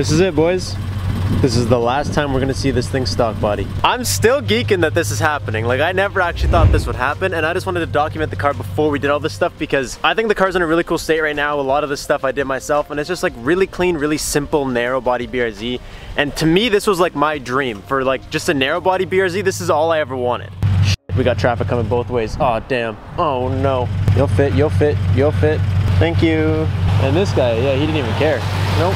This is it, boys. This is the last time we're gonna see this thing stock body. I'm still geeking that this is happening. Like, I never actually thought this would happen, and I just wanted to document the car before we did all this stuff because I think the car's in a really cool state right now. A lot of this stuff I did myself, and it's just like really clean, really simple, narrow body BRZ. And to me, this was like my dream for like just a narrow body BRZ. This is all I ever wanted. Shit, we got traffic coming both ways. Oh, damn. Oh, no. You'll fit, you'll fit, you'll fit. Thank you. And this guy, yeah, he didn't even care. Nope.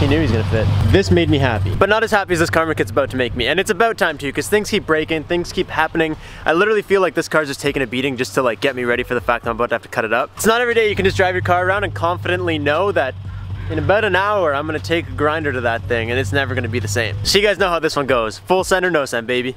He knew he was gonna fit. This made me happy. But not as happy as this Karma kit's about to make me. And it's about time too, because things keep breaking, things keep happening. I literally feel like this car's just taking a beating just to like get me ready for the fact that I'm about to have to cut it up. It's not every day you can just drive your car around and confidently know that in about an hour, I'm gonna take a grinder to that thing and it's never gonna be the same. So you guys know how this one goes. Full send or no send, baby.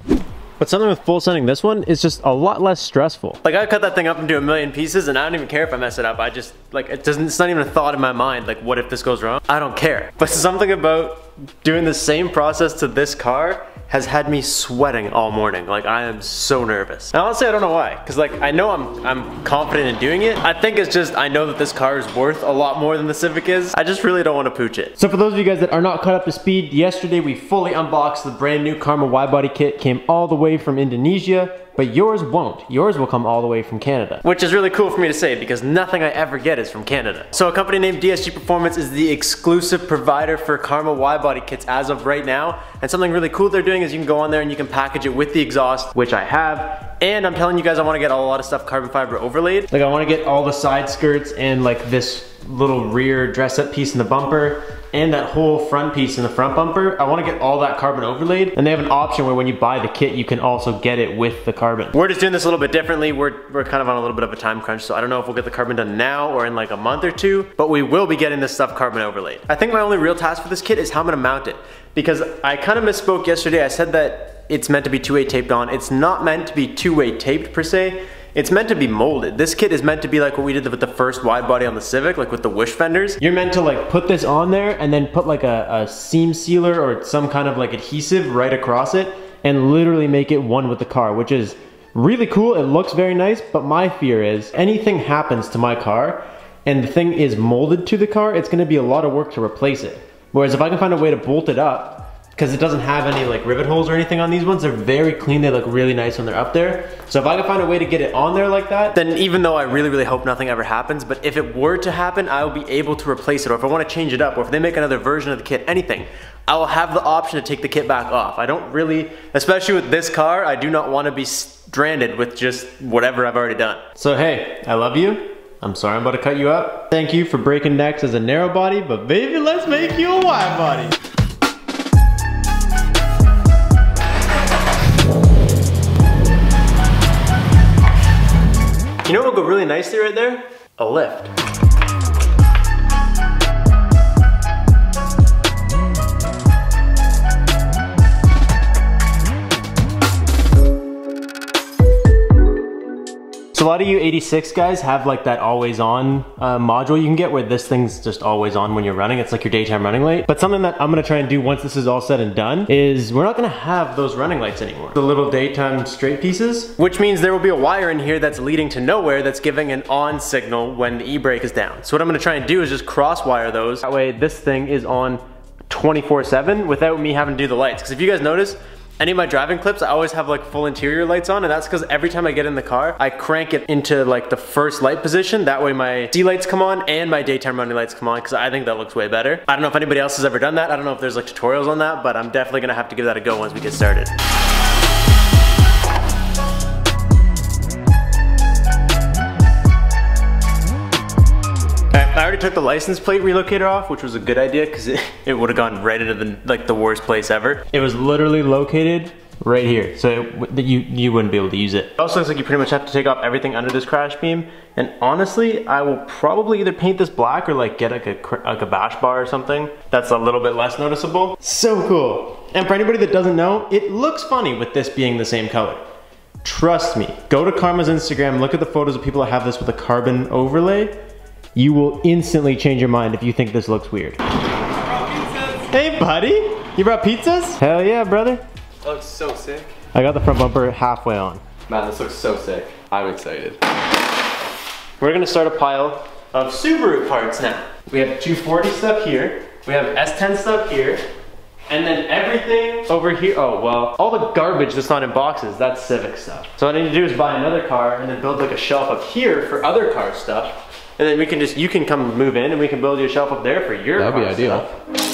But something with full sending this one is just a lot less stressful. Like, I cut that thing up into a million pieces and I don't even care if I mess it up. I just, like, it's not even a thought in my mind, like, what if this goes wrong? I don't care. But something about doing the same process to this car has had me sweating all morning. Like, I am so nervous. And honestly, I don't know why. Cause like, I know I'm confident in doing it. I think it's just, I know that this car is worth a lot more than the Civic is. I just really don't want to pooch it. So for those of you guys that are not caught up to speed, yesterday we fully unboxed the brand new Karma Y-Body kit. Came all the way from Indonesia. But yours won't. Yours will come all the way from Canada. Which is really cool for me to say because nothing I ever get is from Canada. So a company named DSG Performance is the exclusive provider for Karma Y-Body kits as of right now. And something really cool they're doing is you can go on there and you can package it with the exhaust, which I have. And I'm telling you guys, I wanna get a lot of stuff carbon fiber overlaid. Like, I wanna get all the side skirts and like this little rear dress up piece in the bumper. And that whole front piece in the front bumper, I want to get all that carbon overlaid. And they have an option where when you buy the kit, you can also get it with the carbon. We're just doing this a little bit differently. We're kind of on a little bit of a time crunch, so I don't know if we'll get the carbon done now or in like a month or two, but we will be getting this stuff carbon overlaid. I think my only real task for this kit is how I'm gonna mount it, because I kind of misspoke yesterday. I said that it's meant to be two-way taped on. It's not meant to be two-way taped per se. It's meant to be molded. This kit is meant to be like what we did with the first wide body on the Civic, like with the wish fenders. You're meant to like put this on there and then put like a seam sealer or some kind of like adhesive right across it and literally make it one with the car, which is really cool. It looks very nice, but my fear is anything happens to my car and the thing is molded to the car, it's gonna be a lot of work to replace it. Whereas if I can find a way to bolt it up, because it doesn't have any like rivet holes or anything on these ones. They're very clean, they look really nice when they're up there. So if I can find a way to get it on there like that, then even though I really, really hope nothing ever happens, but if it were to happen, I will be able to replace it, or if I wanna change it up, or if they make another version of the kit, anything, I will have the option to take the kit back off. I don't really, especially with this car, I do not wanna be stranded with just whatever I've already done. So hey, I love you. I'm sorry I'm about to cut you up. Thank you for breaking necks as a narrow body, but baby, let's make you a wide body. You know what will go really nicely right there? A lift. So a lot of you 86 guys have like that always on module you can get where this thing's just always on when you're running. It's like your daytime running light. But something that I'm gonna try and do once this is all said and done is we're not gonna have those running lights anymore. The little daytime straight pieces. Which means there will be a wire in here that's leading to nowhere that's giving an on signal when the e-brake is down. So what I'm gonna try and do is just cross wire those. That way this thing is on 24/7 without me having to do the lights. Because if you guys notice, any of my driving clips, I always have like full interior lights on, and that's because every time I get in the car, I crank it into like the first light position. That way my D lights come on and my daytime running lights come on, because I think that looks way better. I don't know if anybody else has ever done that. I don't know if there's like tutorials on that, but I'm definitely gonna have to give that a go once we get started. I already took the license plate relocator off, which was a good idea because it would have gone right into the, like, the worst place ever. It was literally located right here, so you wouldn't be able to use it. It also looks like you pretty much have to take off everything under this crash beam, and honestly, I will probably either paint this black or like get like a bash bar or something that's a little bit less noticeable. So cool. And for anybody that doesn't know, it looks funny with this being the same color. Trust me. Go to Karma's Instagram, look at the photos of people that have this with a carbon overlay. You will instantly change your mind if you think this looks weird. Hey buddy, you brought pizzas? Hell yeah, brother. That looks so sick. I got the front bumper halfway on. Man, this looks so sick. I'm excited. We're gonna start a pile of Subaru parts now. We have 240 stuff here. We have S10 stuff here. And then everything over here, oh well, all the garbage that's not in boxes, that's Civic stuff. So what I need to do is buy another car and then build like a shelf up here for other car stuff. And then we can just, you can come move in and we can build you a shelf up there for your car stuff. That'd be ideal.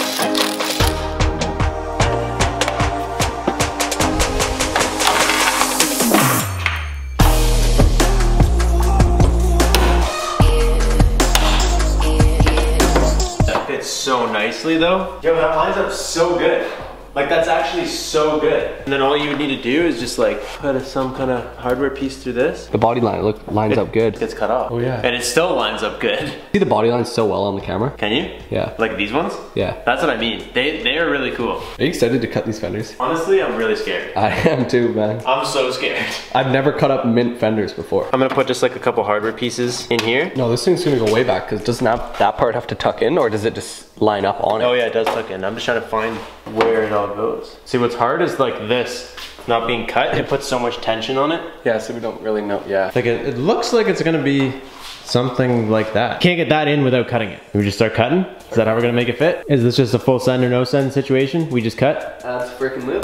So nicely though. Yo, that lines up so good. Like that's actually so good. And then all you would need to do is just like put some kind of hardware piece through this. The body line, look, lines up good. It gets cut off. Oh yeah. And it still lines up good. See the body line so well on the camera. Can you? Yeah. Like these ones? Yeah. That's what I mean. They are really cool. Are you excited to cut these fenders? Honestly, I'm really scared. I am too, man. I'm so scared. I've never cut up mint fenders before. I'm gonna put just like a couple hardware pieces in here. No, this thing's gonna go way back because doesn't that part have to tuck in or does it just line up on it? Oh yeah, it does tuck in. I'm just trying to find where it all goes. See, what's hard is like this not being cut. It puts so much tension on it. Yeah, so we don't really know. Yeah, like it looks like it's gonna be something like that. Can't get that in without cutting it. We just start cutting. Is that how we're gonna make it fit? Is this just a full send or no send situation? We just cut. That's freaking lit.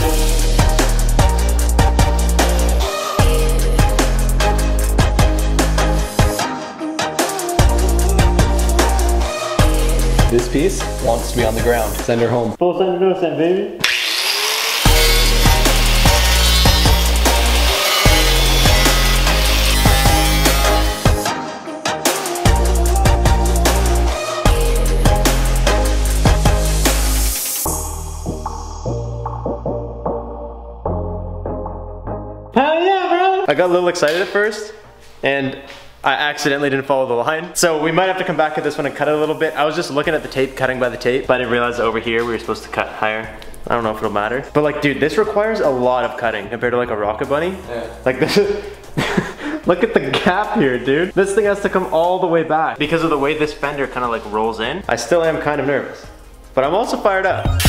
This piece wants to be on the ground. Send her home. Full send or no send, baby. Hell yeah, bro! I got a little excited at first, and I accidentally didn't follow the line. So we might have to come back at this one and cut it a little bit. I was just looking at the tape, cutting by the tape, but I didn't realize over here we were supposed to cut higher. I don't know if it'll matter. But like, dude, this requires a lot of cutting compared to like a Rocket Bunny. Yeah. Like this is, look at the gap here, dude. This thing has to come all the way back because of the way this fender kind of like rolls in. I still am kind of nervous, but I'm also fired up.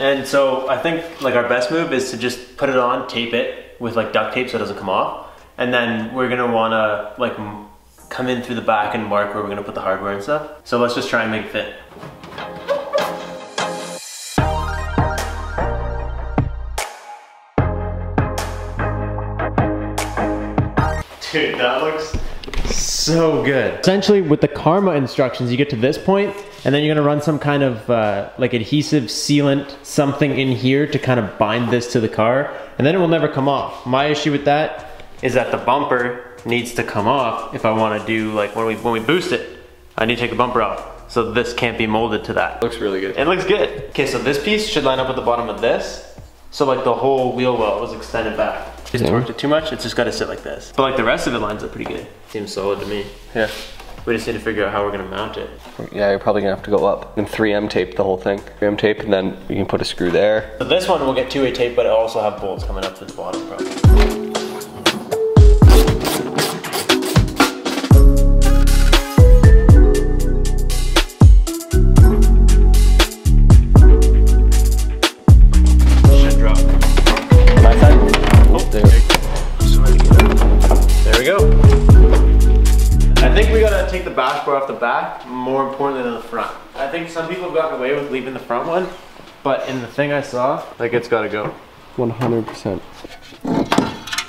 And so I think like our best move is to just put it on, tape it with like duct tape so it doesn't come off. And then we're gonna wanna like come in through the back and mark where we're gonna put the hardware and stuff. So let's just try and make it fit. Dude, that looks so good. Essentially with the Karma instructions, you get to this point and then you're gonna run some kind of like adhesive sealant, something in here to kind of bind this to the car, and then it will never come off. My issue with that is that the bumper needs to come off if I wanna do like when we boost it, I need to take the bumper off. So this can't be molded to that. Looks really good. It looks good. Okay, so this piece should line up with the bottom of this. So like the whole wheel well was extended back. Just torqued it too much, it's just gotta sit like this. But like the rest of it lines up pretty good. Seems solid to me. Yeah. We just need to figure out how we're gonna mount it. Yeah, you're probably gonna have to go up and 3M tape the whole thing. 3M tape, and then you can put a screw there. So this one will get two-way tape, but it'll also have bolts coming up to the bottom probably. Off the back, more importantly than the front. I think some people have gotten away with leaving the front one, but in the thing I saw, like it's gotta go. 100%.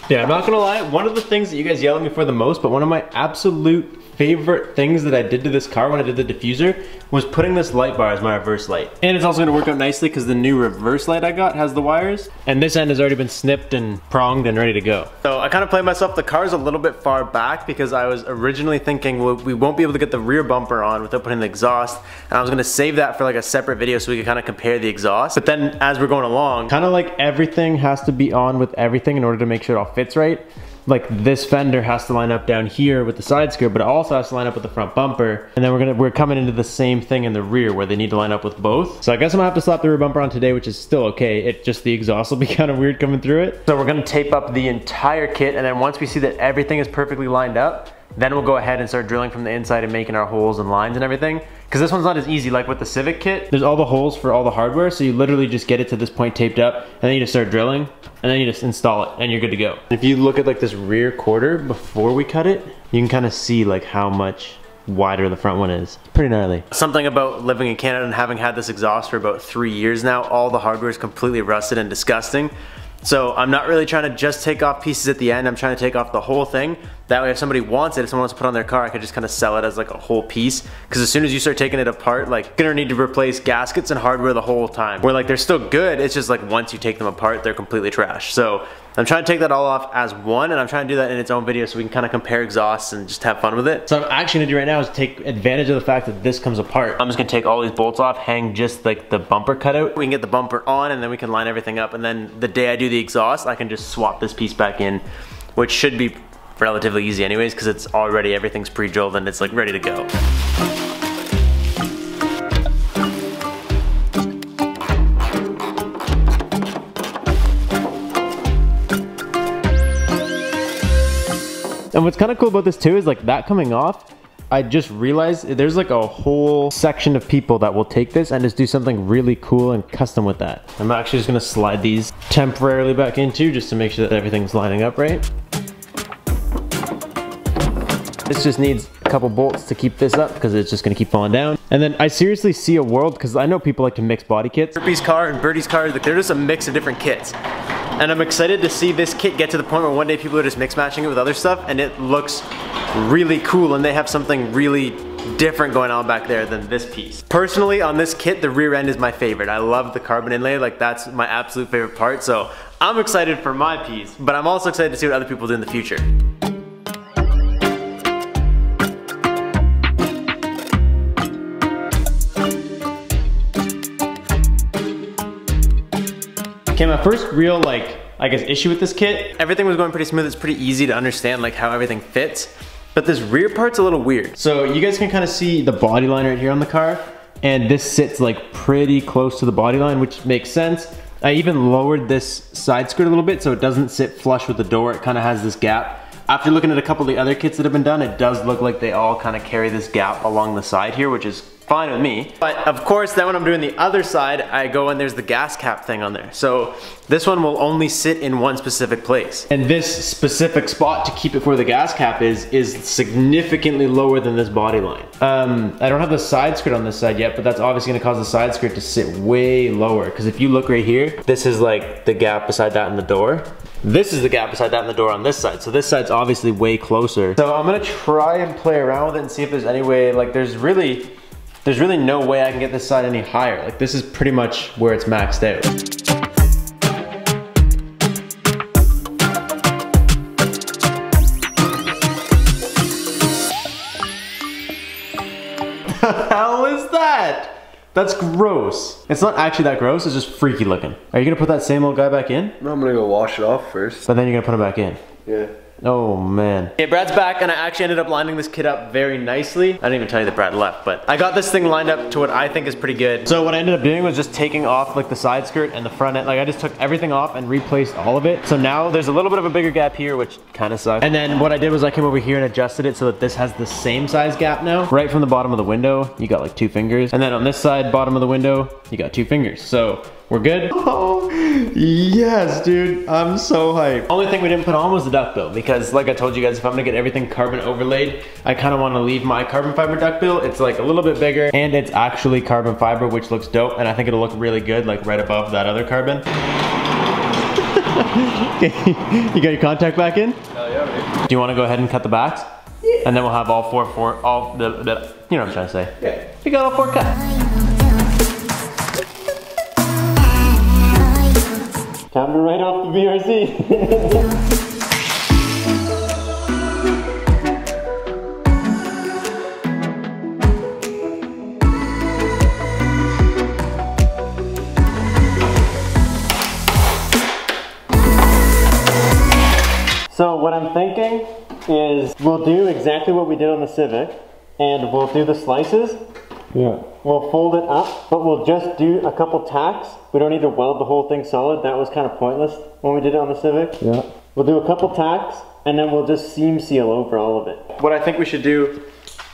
Yeah, I'm not gonna lie, one of the things that you guys yell at me for the most, but one of my absolute favorite things that I did to this car when I did the diffuser was putting this light bar as my reverse light. And it's also gonna work out nicely because the new reverse light I got has the wires. And this end has already been snipped and pronged and ready to go. So I kind of played myself. The car's a little bit far back because I was originally thinking, well, we won't be able to get the rear bumper on without putting the exhaust. And I was gonna save that for like a separate video so we could kind of compare the exhaust. But then as we're going along, kind of like everything has to be on with everything in order to make sure it all fits right. Like this fender has to line up down here with the side skirt, but it also has to line up with the front bumper. And then we're coming into the same thing in the rear where they need to line up with both. So I guess I'm gonna have to slap the rear bumper on today, which is still okay. It just, the exhaust will be kind of weird coming through it. So we're gonna tape up the entire kit. And then once we see that everything is perfectly lined up, Then we'll go ahead and start drilling from the inside and making our holes and lines and everything. Because this one's not as easy, like with the Civic kit. There's all the holes for all the hardware, so you literally just get it to this point taped up, and then you just start drilling, and then you just install it, and you're good to go. If you look at like this rear quarter before we cut it, you can kind of see like how much wider the front one is. Pretty gnarly. Something about living in Canada and having had this exhaust for about 3 years now, all the hardware is completely rusted and disgusting. So I'm not really trying to just take off pieces at the end, I'm trying to take off the whole thing. That way if somebody wants it, if someone wants to put on their car, I could just kind of sell it as like a whole piece. Because as soon as you start taking it apart, like you're gonna need to replace gaskets and hardware the whole time. Where like they're still good, it's just like once you take them apart, they're completely trash. So I'm trying to take that all off as one, and I'm trying to do that in its own video so we can kind of compare exhausts and just have fun with it. So what I'm actually gonna do right now is take advantage of the fact that this comes apart. I'm just gonna take all these bolts off, hang just like the bumper cutout. We can get the bumper on and then we can line everything up, and then the day I do the exhaust, I can just swap this piece back in, which should be relatively easy anyways, because it's already, everything's pre-drilled and it's like ready to go. And what's kind of cool about this too is like that coming off, I just realized there's like a whole section of people that will take this and just do something really cool and custom with that. I'm actually just gonna slide these temporarily back into just to make sure that everything's lining up right. This just needs a couple bolts to keep this up because it's just gonna keep falling down. And then I seriously see a world, because I know people like to mix body kits. Burpee's car and Birdie's car, they're just a mix of different kits. And I'm excited to see this kit get to the point where one day people are just mix matching it with other stuff and it looks really cool and they have something really different going on back there than this piece. Personally on this kit, the rear end is my favorite. I love the carbon inlay, like that's my absolute favorite part. So I'm excited for my piece, but I'm also excited to see what other people do in the future. Okay, my first real, like, I guess, issue with this kit, everything was going pretty smooth. It's pretty easy to understand, like, how everything fits. But this rear part's a little weird. So you guys can kind of see the body line right here on the car. And this sits, like, pretty close to the body line, which makes sense. I even lowered this side skirt a little bit so it doesn't sit flush with the door. It kind of has this gap. After looking at a couple of the other kits that have been done, it does look like they all kind of carry this gap along the side here, which is fine with me. But of course, then when I'm doing the other side, I go and there's the gas cap thing on there. So this one will only sit in one specific place. And this specific spot to keep it where the gas cap is significantly lower than this body line. I don't have the side skirt on this side yet, but that's obviously gonna cause the side skirt to sit way lower. Because if you look right here, this is like the gap beside that in the door. This is the gap beside that in the door on this side. So this side's obviously way closer. So I'm gonna try and play around with it and see if there's any way, like there's really no way I can get this side any higher. Like this is pretty much where it's maxed out. The hell is that? That's gross. It's not actually that gross, it's just freaky looking. Are you gonna put that same old guy back in? No, I'm gonna go wash it off first. But then you're gonna put it back in? Yeah. Oh man. Okay, Brad's back and I actually ended up lining this kit up very nicely. I didn't even tell you that Brad left, but I got this thing lined up to what I think is pretty good. So what I ended up doing was just taking off like the side skirt and the front end. Like I just took everything off and replaced all of it. So now there's a little bit of a bigger gap here, which kind of sucks. And then what I did was I came over here and adjusted it so that this has the same size gap now. Right from the bottom of the window, you got like 2 fingers. And then on this side, bottom of the window, you got 2 fingers. So we're good. Oh, yes, dude. I'm so hyped. Only thing we didn't put on was the duckbill, because like I told you guys, if I'm gonna get everything carbon overlaid, I kind of want to leave my carbon fiber duckbill. It's like a little bit bigger and it's actually carbon fiber, which looks dope. And I think it'll look really good, like right above that other carbon. You got your contact back in? Hell yeah, right. Do you want to go ahead and cut the backs? Yeah. And then we'll have all four, you know what I'm trying to say. Yeah. We got all 4 cuts. Coming right off the BRZ. So what I'm thinking is we'll do exactly what we did on the Civic, and we'll do the slices. Yeah. We'll fold it up, but we'll just do a couple tacks. We don't need to weld the whole thing solid. That was kind of pointless when we did it on the Civic. Yeah. We'll do a couple tacks, and then we'll just seam seal over all of it. What I think we should do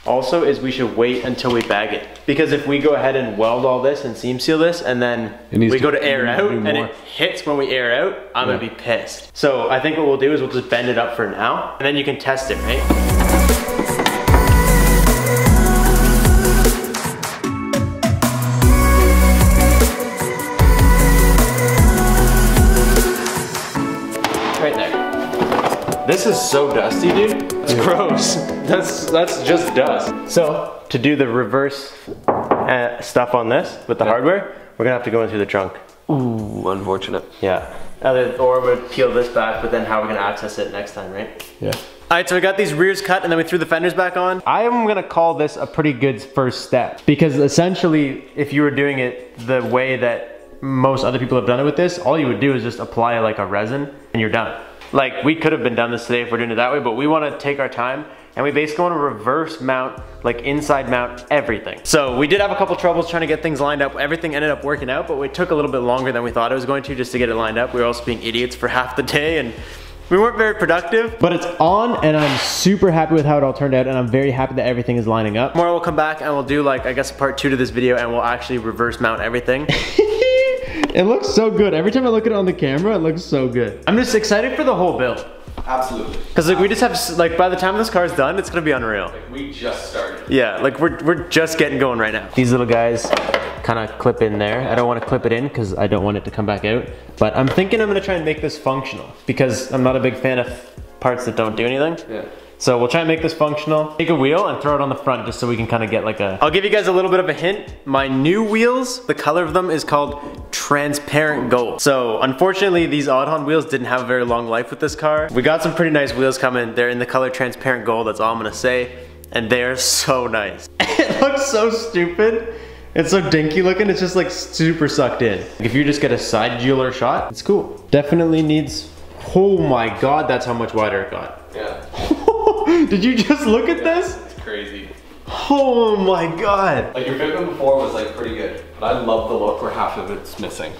also is we should wait until we bag it, because if we go ahead and weld all this and seam seal this and then we go to air out and it hits when we air out, I'm gonna be pissed. So I think what we'll do is we'll just bend it up for now and then you can test it, right? This is so dusty, dude. It's gross. That's just dust. So to do the reverse stuff on this with the hardware, we're gonna have to go into the trunk. Ooh, unfortunate. Yeah. Or we'll peel this back, but then how are we gonna access it next time, right? Yeah. All right, so we got these rears cut and then we threw the fenders back on. I am gonna call this a pretty good first step, because essentially if you were doing it the way that most other people have done it with this, all you would do is just apply like a resin and you're done. Like, we could have been done this today if we're doing it that way, but we want to take our time and we basically want to reverse mount, like inside mount everything. So we did have a couple troubles trying to get things lined up. Everything ended up working out, but it took a little bit longer than we thought it was going to just to get it lined up. We were also being idiots for half the day and we weren't very productive, but it's on and I'm super happy with how it all turned out and I'm very happy that everything is lining up. Tomorrow we'll come back and we'll do like, I guess, part 2 to this video and we'll actually reverse mount everything. It looks so good. Every time I look at it on the camera, it looks so good. I'm just excited for the whole build. Absolutely. Because like we just have, like by the time this car's done, it's gonna be unreal. Like we just started. Yeah, like we're just getting going right now. These little guys kind of clip in there. I don't want to clip it in because I don't want it to come back out. But I'm thinking I'm gonna try and make this functional because I'm not a big fan of parts that don't do anything. Yeah. So we'll try and make this functional. Take a wheel and throw it on the front just so we can kind of get like a... I'll give you guys a little bit of a hint. My new wheels, the color of them is called transparent gold. So unfortunately these Oddhon wheels didn't have a very long life with this car. We got some pretty nice wheels coming. They're in the color transparent gold, that's all I'm gonna say. And they are so nice. It looks so stupid. It's so dinky looking, it's just like super sucked in. If you just get a side jeweler shot, it's cool. Definitely needs... Oh my God, that's how much wider it got. Yeah. Did you just look at this? It's crazy. Oh my God. Like your big one before was like pretty good, but I love the look where half of it's missing.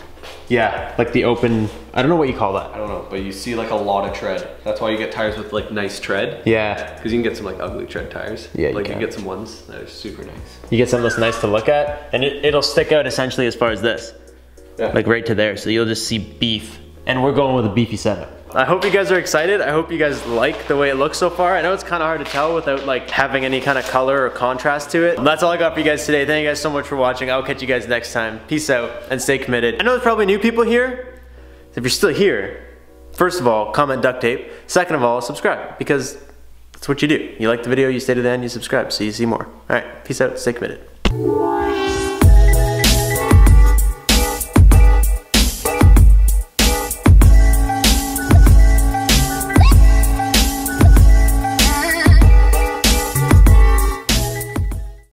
Yeah, like the open, I don't know what you call that. I don't know, but you see like a lot of tread. That's why you get tires with like nice tread. Yeah. Because you can get some like ugly tread tires. Yeah, like you can get some ones that are super nice. You get something that's nice to look at and it'll stick out essentially as far as this. Yeah. Like right to there, so you'll just see beef. And we're going with a beefy setup. I hope you guys are excited. I hope you guys like the way it looks so far. I know it's kind of hard to tell without like having any kind of color or contrast to it. And that's all I got for you guys today. Thank you guys so much for watching. I'll catch you guys next time. Peace out and stay committed. I know there's probably new people here. If you're still here, first of all, comment duct tape. Second of all, subscribe, because that's what you do. You like the video, you stay to the end, you subscribe so you see more. All right, peace out, stay committed.